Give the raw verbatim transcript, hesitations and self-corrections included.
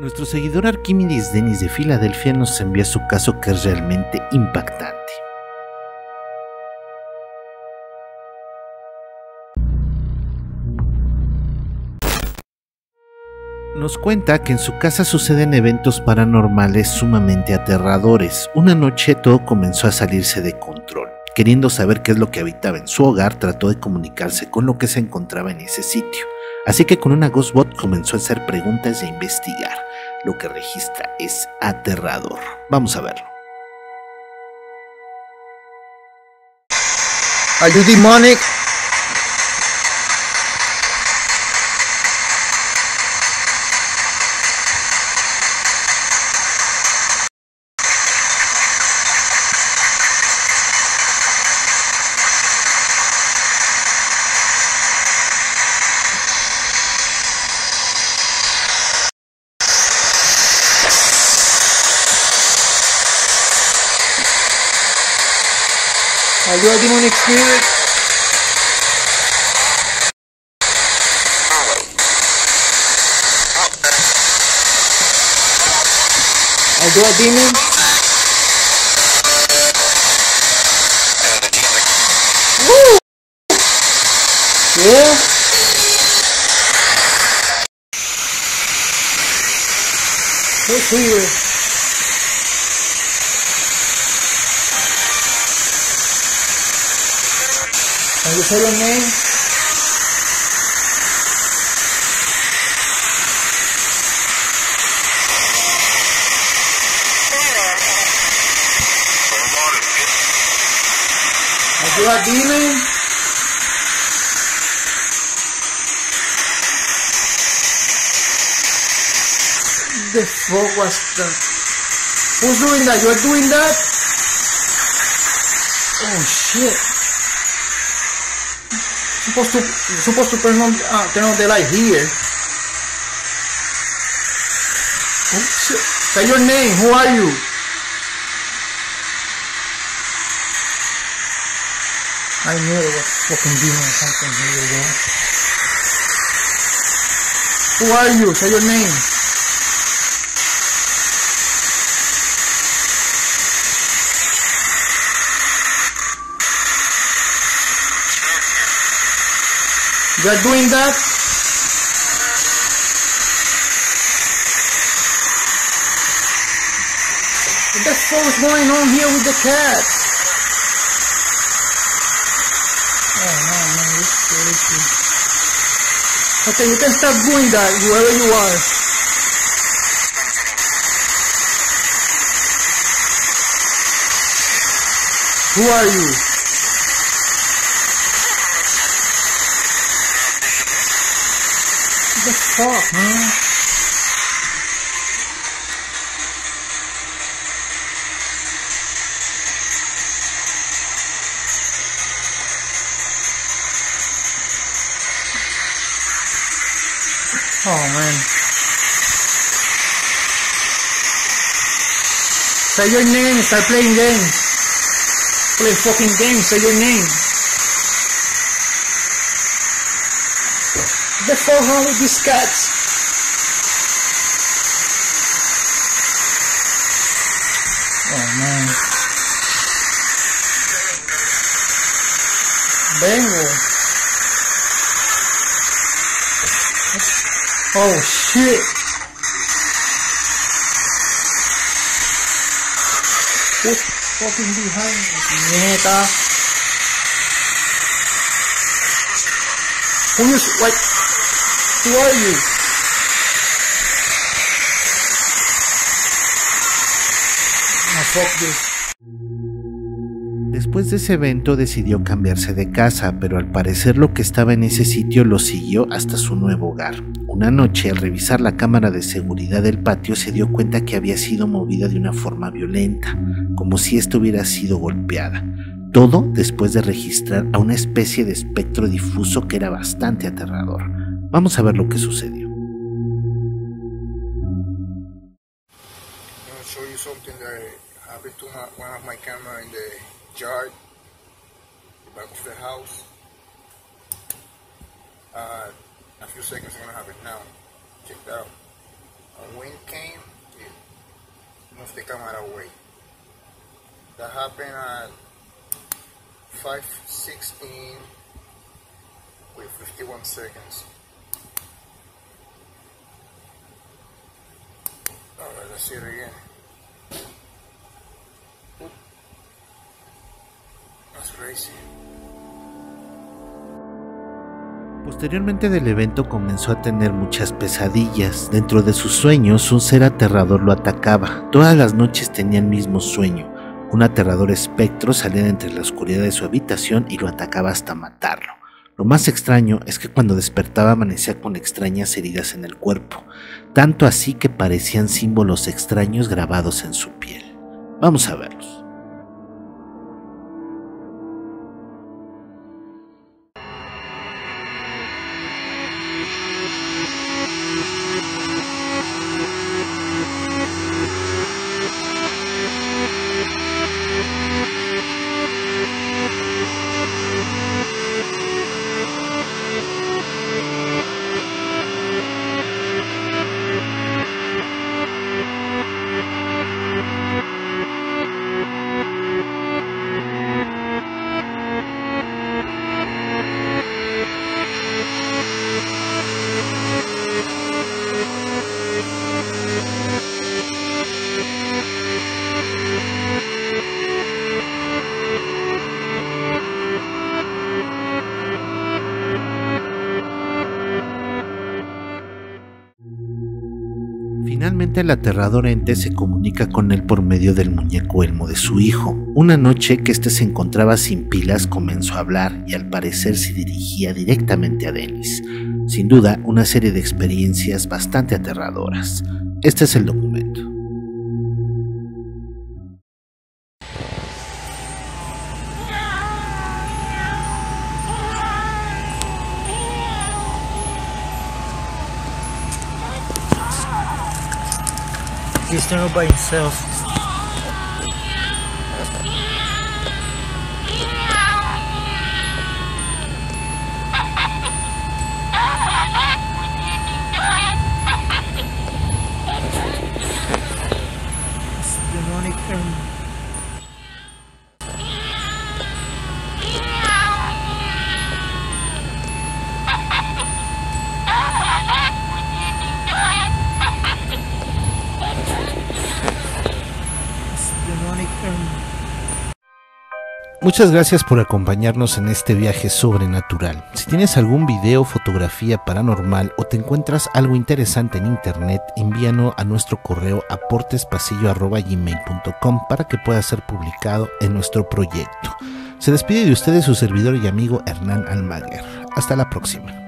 Nuestro seguidor Arquímedes Denis de Filadelfia nos envía su caso, que es realmente impactante. Nos cuenta que en su casa suceden eventos paranormales sumamente aterradores. Una noche todo comenzó a salirse de control. Queriendo saber qué es lo que habitaba en su hogar, trató de comunicarse con lo que se encontraba en ese sitio. Así que con una ghostbot comenzó a hacer preguntas e investigar. Lo que registra es aterrador. Vamos a verlo. ¿Are you demonic? Are you a demonic spirit? Are you a demon? Woo! Yeah. What's weird? Can you say your name? Are you a demon? The fuck was that? Who's doing that? You're doing that? Oh shit. Supposed to, supposed to turn on, uh, turn on the light here. Oh, shit. Say your name. Who are you? I knew it was fucking demon or something here, bro. Who are you? Say your name. You are doing that? What the fuck is going on here with the cat? Oh no, man, this is crazy. Okay, you can stop doing that, whoever you are. Who are you? What the fuck, man? Oh, man. Say your name, start playing games. Play fucking games, say your name. The fuck wrong with these cats? Oh man. Bengo. Oh shit. What's fucking behind me? Neta. Who is like? Who are you? No, fuck this. Después de ese evento decidió cambiarse de casa, pero al parecer lo que estaba en ese sitio lo siguió hasta su nuevo hogar. Una noche, al revisar la cámara de seguridad del patio, se dio cuenta que había sido movida de una forma violenta, como si ésta hubiera sido golpeada. Todo después de registrar a una especie de espectro difuso que era bastante aterrador. Vamos a ver lo que sucedió. I'll show you something that happened to my, one of my camera in the yard, the back of the house. Uh, a few seconds are gonna happen now. Check it out. I wind came, it must have come out of way. That happened at five sixteen with fifty-one seconds. Alright, let's see it again. Oop. That's crazy. Posteriormente del evento comenzó a tener muchas pesadillas. Dentro de sus sueños, un ser aterrador lo atacaba. Todas las noches tenía el mismo sueño. Un aterrador espectro salía de entre la oscuridad de su habitación y lo atacaba hasta matarlo. Lo más extraño es que cuando despertaba amanecía con extrañas heridas en el cuerpo, tanto así que parecían símbolos extraños grabados en su piel. Vamos a verlos. Finalmente el aterrador ente se comunica con él por medio del muñeco Elmo de su hijo. Una noche que este se encontraba sin pilas comenzó a hablar y al parecer se dirigía directamente a Denis. Sin duda una serie de experiencias bastante aterradoras. Este es el documento. He's doing it by himself. It's demonic and... Muchas gracias por acompañarnos en este viaje sobrenatural. Si tienes algún video, fotografía paranormal o te encuentras algo interesante en internet, envíanos a nuestro correo aportes pasillo arroba gmail punto com para que pueda ser publicado en nuestro proyecto. Se despide de ustedes su servidor y amigo Hernán Almaguer. Hasta la próxima.